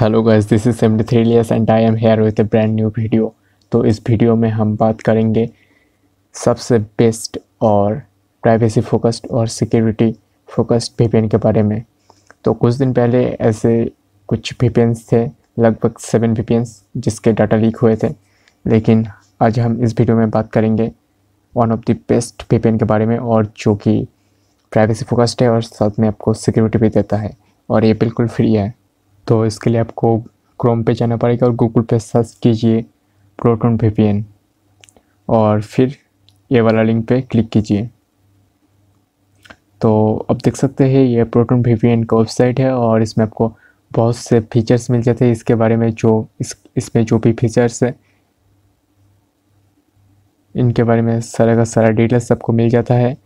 Hello guys, this is M3lias and I am here with a brand new video. तो इस video में हम बात करेंगे सबसे बेस्ट और प्राइवेसी फोकस्ड और सिक्योरिटी फोकस्ड VPN के बारे में। तो कुछ दिन पहले ऐसे कुछ VPNs थे, लगभग 7 VPNs जिसके डाटा लीक हुए थे, लेकिन आज हम इस वीडियो में बात करेंगे one of the best VPN के बारे में और जो कि प्राइवेसी फोकस्ड है और साथ में आपको सिक्योरिटी भी देता है और ये बिल्कुल फ्री है। तो इसके लिए आपको क्रोम पे जाना पड़ेगा और गूगल पे सर्च कीजिए प्रोटॉन VPN और फिर ये वाला लिंक पे क्लिक कीजिए। तो अब देख सकते हैं ये प्रोटॉन VPN का वेबसाइट है और इसमें आपको बहुत से फीचर्स मिल जाते हैं इसके बारे में, जो इसमें जो भी फीचर्स है इनके बारे में सारा का सारा डिटेल्स आपको मिल जाता है।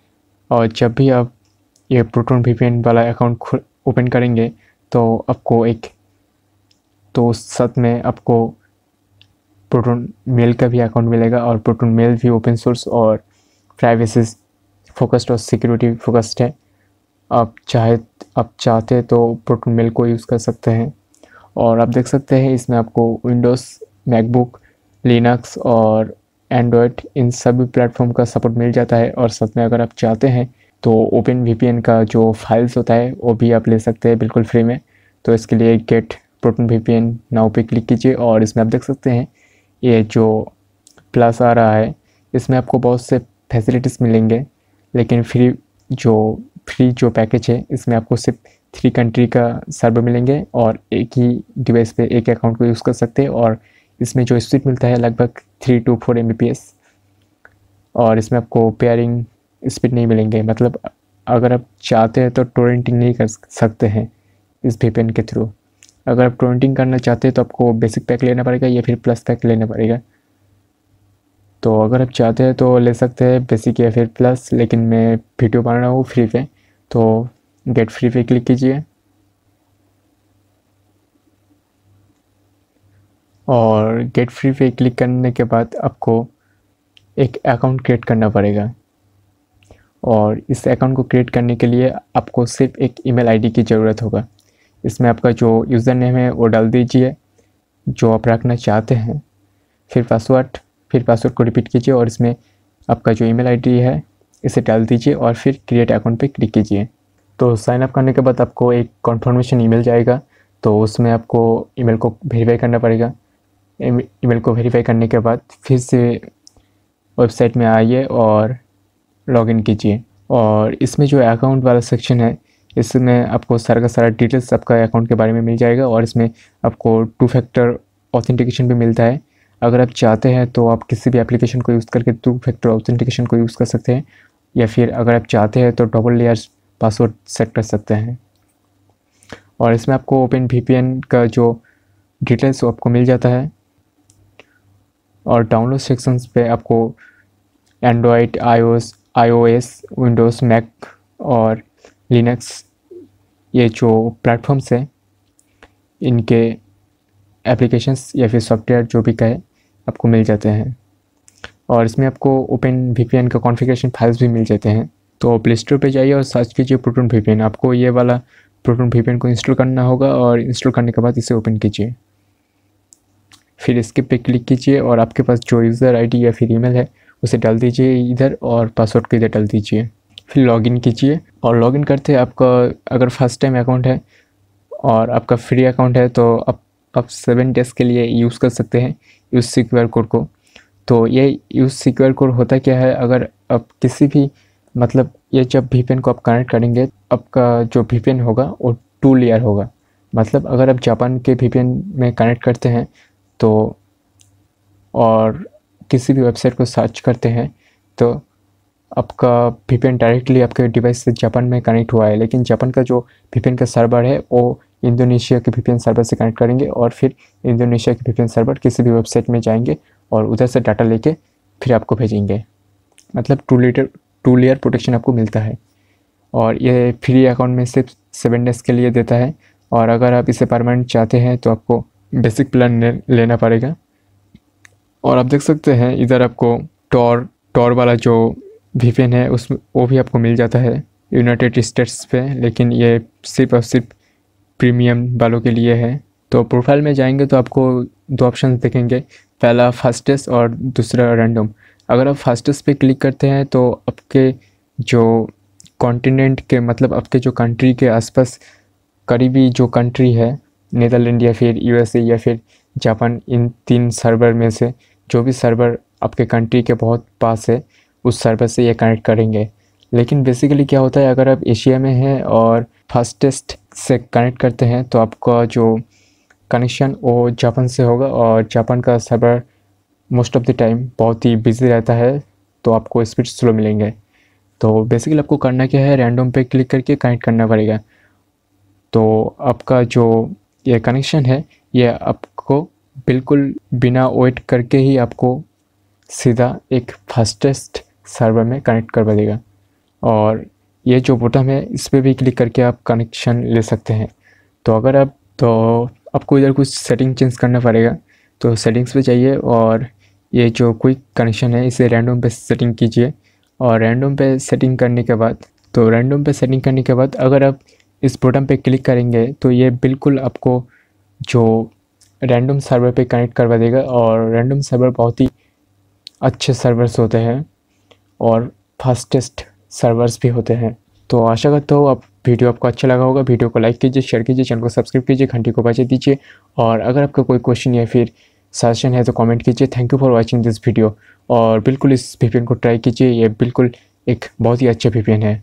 और जब भी आप ये प्रोटॉन VPN वाला अकाउंट ओपन करेंगे तो आपको साथ में आपको प्रोटॉन मेल का भी अकाउंट मिलेगा और प्रोटॉन मेल भी ओपन सोर्स और प्राइवेसी फोकस्ड और सिक्योरिटी फोकस्ड है। आप चाहते तो प्रोटॉन मेल को यूज़ कर सकते हैं। और आप देख सकते हैं इसमें आपको विंडोज़, मैकबुक, लिनक्स और एंड्रॉयड इन सभी प्लेटफॉर्म का सपोर्ट मिल जाता है। और साथ में अगर आप चाहते हैं तो OpenVPN का जो फाइल्स होता है वो भी आप ले सकते हैं बिल्कुल फ्री में। तो इसके लिए गेट प्रोटॉन VPN नाउ पे क्लिक कीजिए और इसमें आप देख सकते हैं ये जो प्लस आ रहा है इसमें आपको बहुत से फैसिलिटीज़ मिलेंगे, लेकिन फ्री जो पैकेज है इसमें आपको सिर्फ 3 कंट्री का सर्वर मिलेंगे और एक ही डिवाइस पे एक अकाउंट को यूज़ कर सकते हैं। और इसमें जो स्पीड मिलता है लगभग 3 to 4 Mbps और इसमें आपको पेयरिंग स्पीड नहीं मिलेंगे, मतलब अगर आप चाहते हैं तो टोरेंटिंग नहीं कर सकते हैं इस VPN के थ्रू। अगर आप टोरेंटिंग करना चाहते हैं तो आपको बेसिक पैक लेना पड़ेगा या फिर प्लस पैक लेना पड़ेगा। तो अगर आप चाहते हैं तो ले सकते हैं बेसिक या फिर प्लस, लेकिन मैं वीडियो बना रहा हूँ फ्री पे, तो गेट फ्री पे क्लिक कीजिए। और गेट फ्री पे क्लिक करने के बाद आपको एक अकाउंट क्रिएट करना पड़ेगा और इस अकाउंट को क्रिएट करने के लिए आपको सिर्फ एक ईमेल आईडी की ज़रूरत होगा। इसमें आपका जो यूज़र नेम है वो डाल दीजिए जो आप रखना चाहते हैं, फिर पासवर्ड को रिपीट कीजिए और इसमें आपका जो ईमेल आईडी है इसे डाल दीजिए और फिर क्रिएट अकाउंट पे क्लिक कीजिए। तो साइन अप करने के बाद आपको एक कन्फर्मेशन ईमेल जाएगा, तो उसमें आपको ईमेल को वेरीफाई करना पड़ेगा। ईमेल को वेरीफाई करने के बाद फिर से वेबसाइट में आइए और लॉगिन कीजिए। और इसमें जो अकाउंट वाला सेक्शन है इसमें आपको सारा का सारा डिटेल्स आपका अकाउंट के बारे में मिल जाएगा और इसमें आपको 2 फैक्टर ऑथेंटिकेशन भी मिलता है। अगर आप चाहते हैं तो आप किसी भी एप्लीकेशन को यूज़ करके 2 फैक्टर ऑथेंटिकेशन को यूज़ कर सकते हैं, या फिर अगर आप चाहते हैं तो डबल लेयर्स पासवर्ड सेट कर सकते हैं। और इसमें आपको OpenVPN का जो डिटेल्स आपको मिल जाता है। और डाउनलोड सेक्शंस पे आपको एंड्रॉयड, iOS, विंडोज़, मैक और लिनक्स ये जो प्लेटफॉर्म्स हैं इनके एप्लीकेशंस या फिर सॉफ्टवेयर जो भी कहे आपको मिल जाते हैं। और इसमें आपको OpenVPN का कॉन्फ़िगरेशन फाइल्स भी मिल जाते हैं। तो प्ले स्टोर पर जाइए और सर्च कीजिए प्रोटॉन VPN। आपको ये वाला प्रोटॉन VPN को इंस्टॉल करना होगा और इंस्टॉल करने के बाद इसे ओपन कीजिए, फिर इसके पे क्लिक कीजिए और आपके पास जो यूज़र आईडी या फिर ईमेल है उसे डाल दीजिए इधर और पासवर्ड को इधर डाल दीजिए, फिर लॉगिन कीजिए। और लॉगिन करते आपका अगर फर्स्ट टाइम अकाउंट है और आपका फ्री अकाउंट है तो आप 7 डेज़ के लिए यूज़ कर सकते हैं यूज़ सिक्योर कोड को। तो ये यूज़ सिक्योर कोड होता क्या है, अगर आप किसी भी मतलब ये जब VPN को आप कनेक्ट करेंगे आपका जो VPN होगा वो 2 लेयर होगा, मतलब अगर आप जापान के VPN में कनेक्ट करते हैं तो और किसी भी वेबसाइट को सर्च करते हैं तो आपका VPN डायरेक्टली आपके डिवाइस से जापान में कनेक्ट हुआ है, लेकिन जापान का जो VPN का सर्वर है वो इंडोनेशिया के VPN सर्वर से कनेक्ट करेंगे और फिर इंडोनेशिया के VPN सर्वर किसी भी वेबसाइट में जाएंगे और उधर से डाटा लेके फिर आपको भेजेंगे, मतलब 2 लेयर प्रोटेक्शन आपको मिलता है। और ये फ्री अकाउंट में सिर्फ 7 डेज़ के लिए देता है और अगर आप इसे परमानेंट चाहते हैं तो आपको बेसिक प्लान लेना पड़ेगा। और आप देख सकते हैं इधर आपको टॉर वाला जो VPN है उसमें वो भी आपको मिल जाता है यूनाइटेड स्टेट्स पे, लेकिन ये सिर्फ और सिर्फ प्रीमियम वालों के लिए है। तो प्रोफाइल में जाएंगे तो आपको दो ऑप्शन दिखेंगे, पहला फास्टेस्ट और दूसरा रैंडम। अगर आप फास्टेस्ट पे क्लिक करते हैं तो आपके जो कॉन्टिनेंट के मतलब आपके जो कंट्री के आसपास करीबी जो कंट्री है, नीदरलैंड या फिर यूएसए या फिर जापान, इन तीन सर्वर में से जो भी सर्वर आपके कंट्री के बहुत पास है उस सर्वर से ये कनेक्ट करेंगे। लेकिन बेसिकली क्या होता है, अगर आप एशिया में हैं और फास्टेस्ट से कनेक्ट करते हैं तो आपका जो कनेक्शन वो जापान से होगा और जापान का server most of the time बहुत ही बिजी रहता है तो आपको स्पीड स्लो मिलेंगे। तो बेसिकली आपको करना क्या है, रैंडम पे क्लिक करके कनेक्ट करना पड़ेगा। तो आपका जो ये कनेक्शन है ये आपको बिल्कुल बिना वेट करके ही आपको सीधा एक फास्टेस्ट सर्वर में कनेक्ट करवा देगा। और ये जो बटन है इस पर भी क्लिक करके आप कनेक्शन ले सकते हैं। तो अगर आप तो आपको इधर कुछ सेटिंग चेंज करना पड़ेगा, तो सेटिंग्स पे जाइए और ये जो क्विक कनेक्शन है इसे रैंडम पे सेटिंग कीजिए। और रैंडम पे सेटिंग करने के बाद अगर आप इस बटन पे क्लिक करेंगे तो ये बिल्कुल आपको जो रैंडम सर्वर पे कनेक्ट करवा देगा। और रैंडम सर्वर बहुत ही अच्छे सर्वर्स होते हैं और फास्टेस्ट सर्वर्स भी होते हैं। तो आशा करता हूँ आपको अच्छा लगा होगा। वीडियो को लाइक कीजिए, शेयर कीजिए, चैनल को सब्सक्राइब कीजिए, घंटी को बजा दीजिए। और अगर आपका कोई क्वेश्चन या फिर सजेशन है तो कमेंट कीजिए। Thank you for watching this video. और बिल्कुल इस VPN को ट्राई कीजिए, ये बिल्कुल एक बहुत ही अच्छा VPN है।